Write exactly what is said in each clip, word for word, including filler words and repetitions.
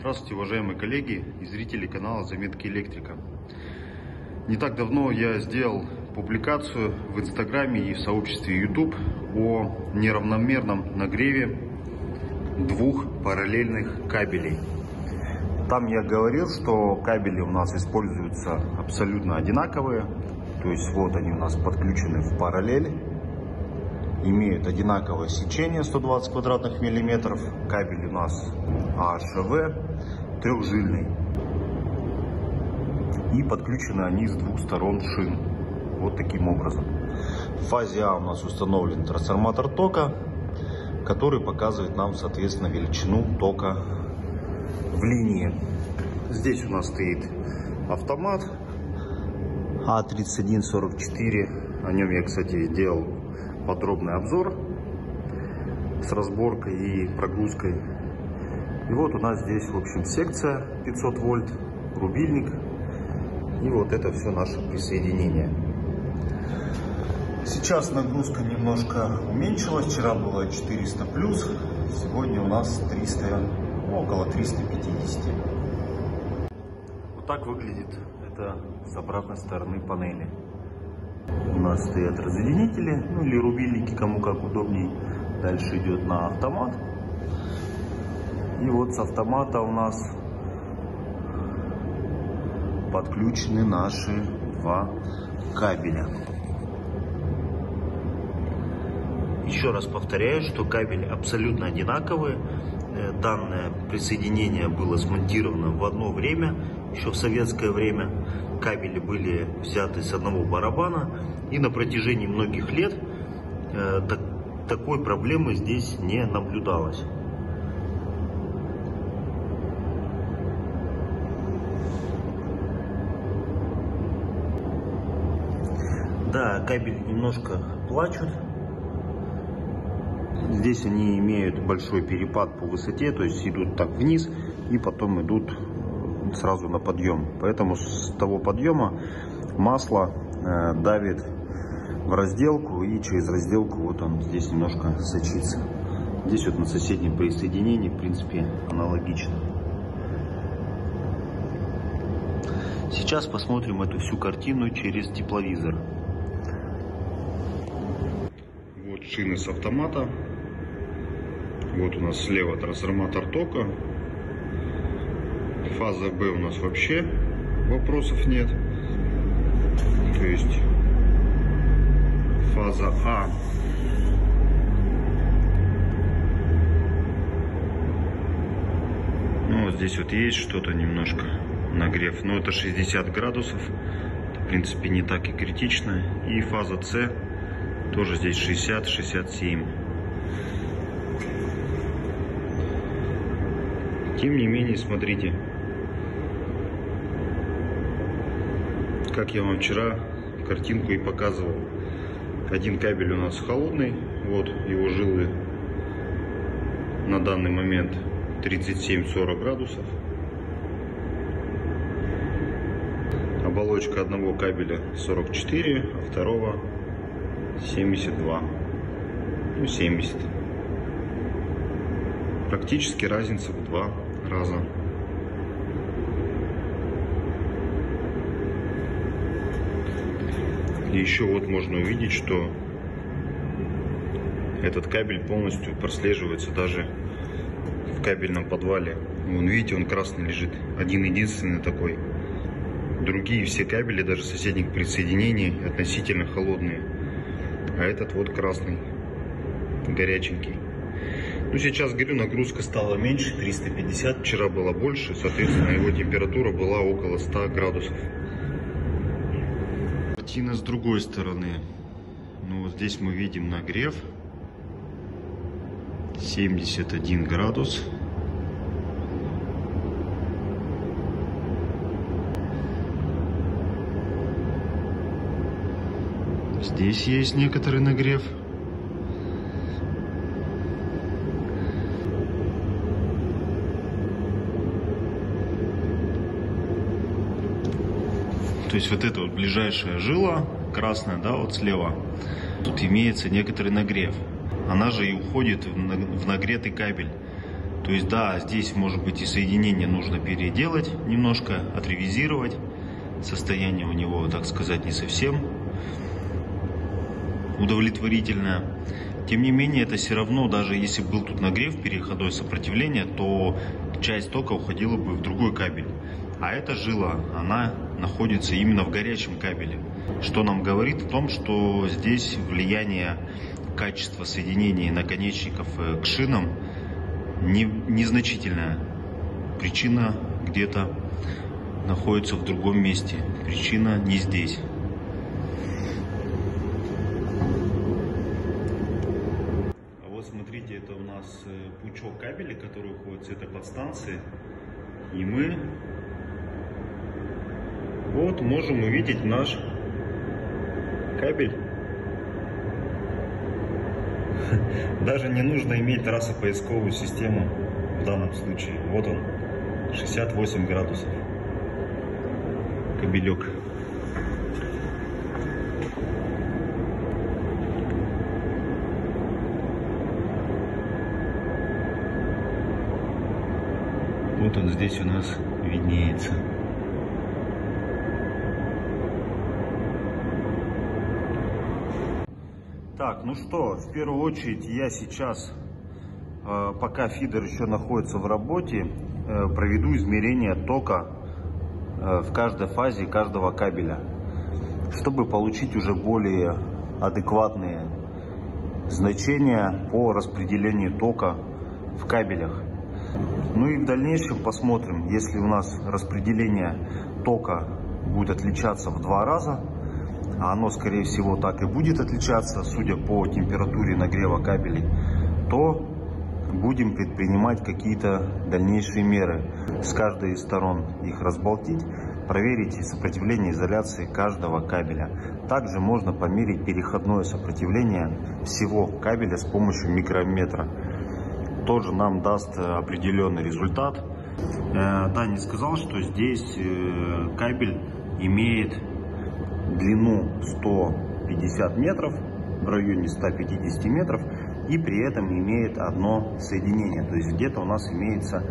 Здравствуйте, уважаемые коллеги и зрители канала Заметки Электрика. Не так давно я сделал публикацию в Инстаграме и в сообществе YouTube о неравномерном нагреве двух параллельных кабелей. Там я говорил, что кабели у нас используются абсолютно одинаковые. То есть вот они у нас подключены в параллель, имеют одинаковое сечение сто двадцать квадратных миллиметров. Кабель у нас А Ш В трехжильный. И подключены они с двух сторон шин. Вот таким образом. В фазе А у нас установлен трансформатор тока, который показывает нам, соответственно, величину тока в линии. Здесь у нас стоит автомат А тридцать один сорок четыре. О нем я, кстати, делал подробный обзор с разборкой и прогрузкой. И вот у нас здесь, в общем, секция пятьсот вольт, рубильник. И вот это все наше присоединение. Сейчас нагрузка немножко уменьшилась. Вчера было четыреста плюс. Сегодня у нас триста, около триста пятьдесят. Вот так выглядит это с обратной стороны панели. У нас стоят разъединители, ну или рубильники, кому как удобней. Дальше идет на автомат. И вот с автомата у нас подключены наши два кабеля. Еще раз повторяю, что кабели абсолютно одинаковые. Данное присоединение было смонтировано в одно время, еще в советское время. Кабели были взяты с одного барабана, и на протяжении многих лет э, так, такой проблемы здесь не наблюдалось. Да, кабели немножко плачут. Здесь они имеют большой перепад по высоте, то есть идут так вниз и потом идут сразу на подъем. Поэтому с того подъема масло э, давит в разделку, и через разделку вот он здесь немножко сочится. Здесь вот на соседнем присоединении, в принципе, аналогично. Сейчас посмотрим эту всю картину через тепловизор. Вот шины с автомата. Вот у нас слева трансформатор тока. Фаза Б у нас вообще вопросов нет. То есть фаза А. Ну, вот здесь вот есть что-то немножко нагрев. Но это шестьдесят градусов. Это, в принципе, не так и критично. И фаза С тоже здесь шестьдесят шестьдесят семь. Тем не менее, смотрите, как я вам вчера картинку и показывал. Один кабель у нас холодный, вот его жилы на данный момент тридцать семь сорок градусов. Оболочка одного кабеля сорок четыре, а второго семьдесят два, ну семьдесят. Практически разница в два раза. И еще вот можно увидеть, что этот кабель полностью прослеживается даже в кабельном подвале. Вон, видите, он красный лежит. Один единственный такой. Другие все кабели, даже соседних присоединений, относительно холодные. А этот вот красный, горяченький. Ну, сейчас, говорю, нагрузка стала меньше, триста пятьдесят, вчера было больше, соответственно, его температура была около ста градусов. Картина с другой стороны. Ну, вот здесь мы видим нагрев. семьдесят один градус. Здесь есть некоторый нагрев. То есть вот эта вот ближайшая жила, красная, да, вот слева, тут имеется некоторый нагрев. Она же и уходит в нагретый кабель. То есть да, здесь может быть и соединение нужно переделать немножко, отревизировать. Состояние у него, так сказать, не совсем удовлетворительное. Тем не менее, это все равно, даже если был тут нагрев, переходное сопротивление, то часть тока уходила бы в другой кабель. А эта жила, она находится именно в горячем кабеле. Что нам говорит о том, что здесь влияние качества соединений наконечников к шинам не, незначительная. Причина где-то находится в другом месте. Причина не здесь. А вот смотрите, это у нас пучок кабелей, который уходит с этой подстанции. И мы вот можем увидеть наш кабель. Даже не нужно иметь трассопоисковую систему в данном случае. Вот он, шестьдесят восемь градусов. Кабелек. Вот он здесь у нас виднеется. Так, ну что, в первую очередь я сейчас, пока фидер еще находится в работе, проведу измерение тока в каждой фазе каждого кабеля, чтобы получить уже более адекватные значения по распределению тока в кабелях. Ну и в дальнейшем посмотрим, если у нас распределение тока будет отличаться в два раза, а оно, скорее всего, так и будет отличаться, судя по температуре нагрева кабелей, то будем предпринимать какие-то дальнейшие меры. С каждой из сторон их разболтить, проверить сопротивление изоляции каждого кабеля. Также можно померить переходное сопротивление всего кабеля с помощью микрометра. Тоже нам даст определенный результат. Даня сказал, что здесь кабель имеет длину сто пятьдесят метров, в районе ста пятидесяти метров, и при этом имеет одно соединение, то есть где-то у нас имеется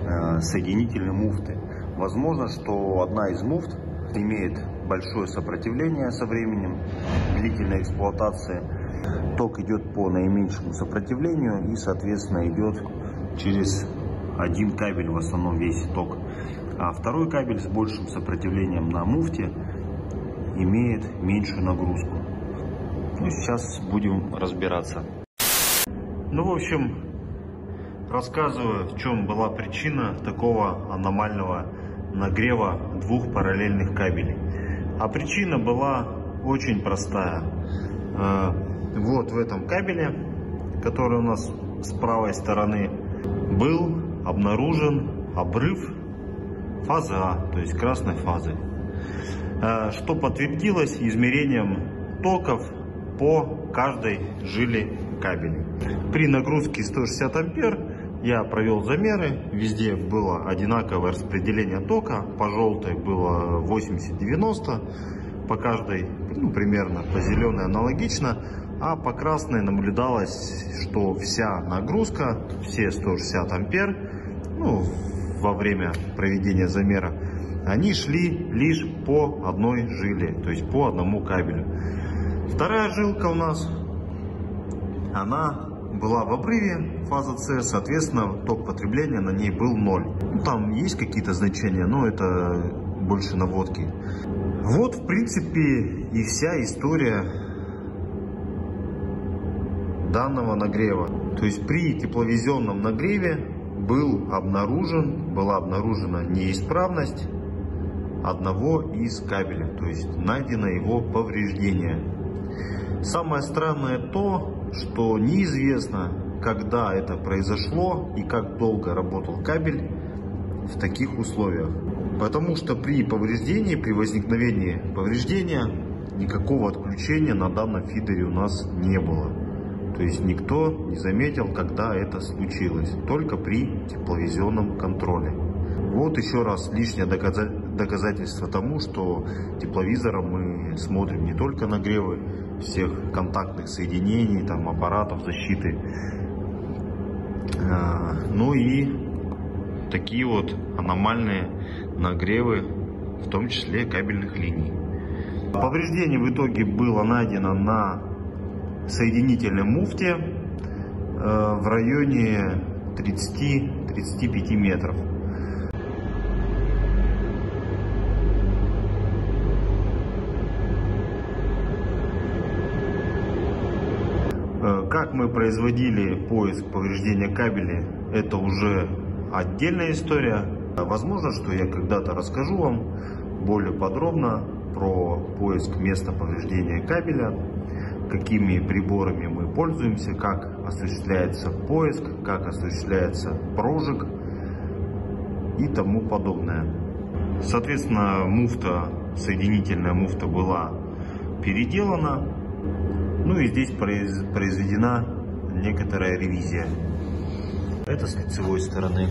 э, соединительные муфты. Возможно, что одна из муфт имеет большое сопротивление со временем длительной эксплуатации. Ток идет по наименьшему сопротивлению и, соответственно, идет через один кабель в основном весь ток, а второй кабель с большим сопротивлением на муфте имеет меньшую нагрузку. Ну, сейчас будем разбираться. Ну, в общем, рассказываю, в чем была причина такого аномального нагрева двух параллельных кабелей. А причина была очень простая. Вот в этом кабеле, который у нас с правой стороны, был обнаружен обрыв фазы А, то есть красной фазы. Что подтвердилось измерением токов по каждой жиле кабеля. При нагрузке сто шестьдесят ампер я провел замеры. Везде было одинаковое распределение тока. По желтой было восемьдесят-девяносто. По каждой, ну, примерно, по зеленой аналогично. А по красной наблюдалось, что вся нагрузка, все сто шестьдесят ампер, ну, во время проведения замера, они шли лишь по одной жиле, то есть по одному кабелю. Вторая жилка у нас, она была в обрыве фаза С, соответственно, ток потребления на ней был ноль. Там есть какие-то значения, но это больше наводки. Вот, в принципе, и вся история данного нагрева. То есть при тепловизионном нагреве был обнаружен, была обнаружена неисправность одного из кабеля, то есть найдено его повреждение. Самое странное то, что неизвестно, когда это произошло и как долго работал кабель в таких условиях. Потому что при повреждении, при возникновении повреждения, никакого отключения на данном фидере у нас не было. То есть никто не заметил, когда это случилось, только при тепловизионном контроле. Вот еще раз лишнее доказательство. Доказательство тому, что тепловизором мы смотрим не только нагревы всех контактных соединений, там, аппаратов защиты, Ну и такие вот аномальные нагревы, в том числе кабельных линий. Повреждение в итоге было найдено на соединительной муфте в районе тридцати тридцати пяти метров. Как мы производили поиск повреждения кабеля, это уже отдельная история. Возможно, что я когда-то расскажу вам более подробно про поиск места повреждения кабеля, какими приборами мы пользуемся, как осуществляется поиск, как осуществляется прожиг и тому подобное. Соответственно, муфта, соединительная муфта была переделана. Ну и здесь произведена некоторая ревизия. Это с лицевой стороны.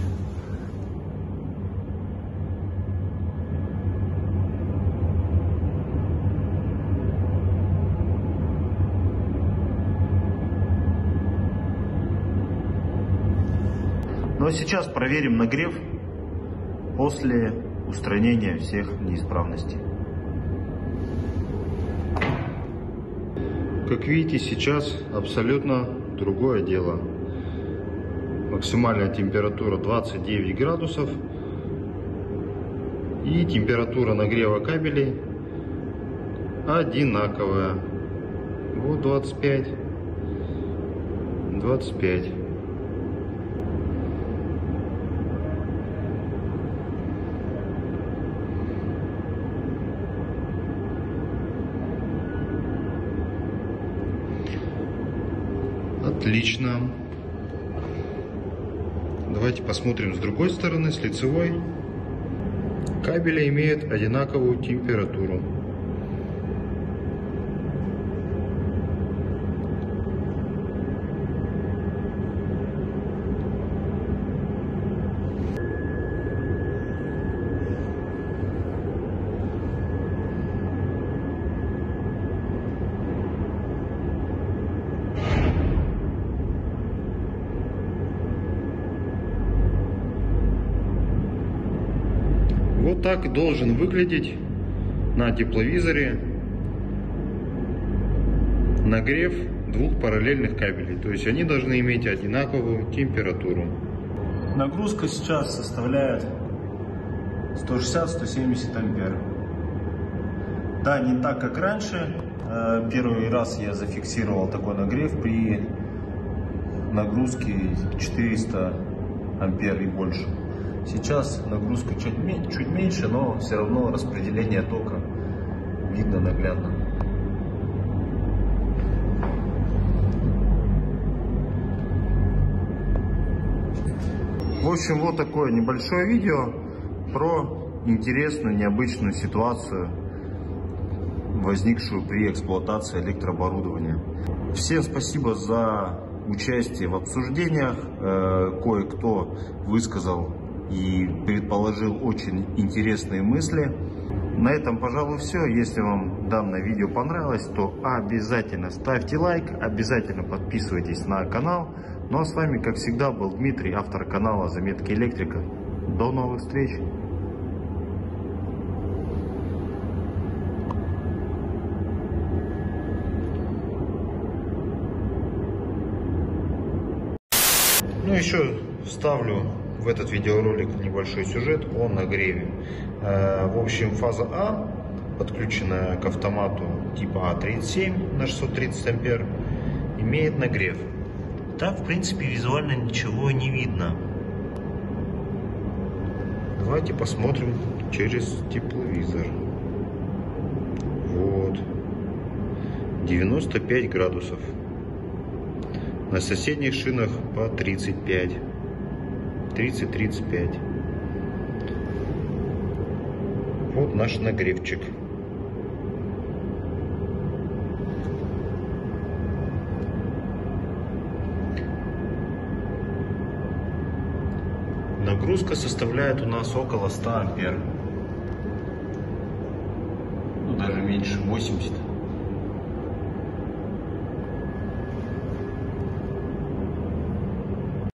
Ну а сейчас проверим нагрев после устранения всех неисправностей. Как видите, сейчас абсолютно другое дело. Максимальная температура двадцать девять градусов. И температура нагрева кабелей одинаковая. Вот двадцать пять, двадцать пять. Отлично. Давайте посмотрим с другой стороны, с лицевой. Кабели имеют одинаковую температуру. Вот так должен выглядеть на тепловизоре нагрев двух параллельных кабелей. То есть они должны иметь одинаковую температуру. Нагрузка сейчас составляет сто шестьдесят — сто семьдесят ампер. Да, не так, как раньше. Первый раз я зафиксировал такой нагрев при нагрузке четыреста ампер и больше. Сейчас нагрузка чуть, чуть меньше, но все равно распределение тока видно наглядно. В общем, вот такое небольшое видео про интересную, необычную ситуацию, возникшую при эксплуатации электрооборудования. Всем спасибо за участие в обсуждениях. Кое-кто высказал и предположил очень интересные мысли. На этом, пожалуй, все. Если вам данное видео понравилось, то обязательно ставьте лайк, обязательно подписывайтесь на канал. Ну а с вами, как всегда, был Дмитрий, автор канала «Заметки Электрика». До новых встреч! Ну еще вставлю в этот видеоролик небольшой сюжет о нагреве. В общем, фаза А подключенная к автомату типа А тридцать семь на шестьсот тридцать ампер имеет нагрев. Так, в принципе, визуально ничего не видно. Давайте посмотрим через тепловизор. Вот девяносто пять градусов. На соседних шинах по тридцать пять, тридцать — тридцать пять. Вот наш нагревчик. Нагрузка составляет у нас около ста ампер. Ну, даже меньше, восемьдесят.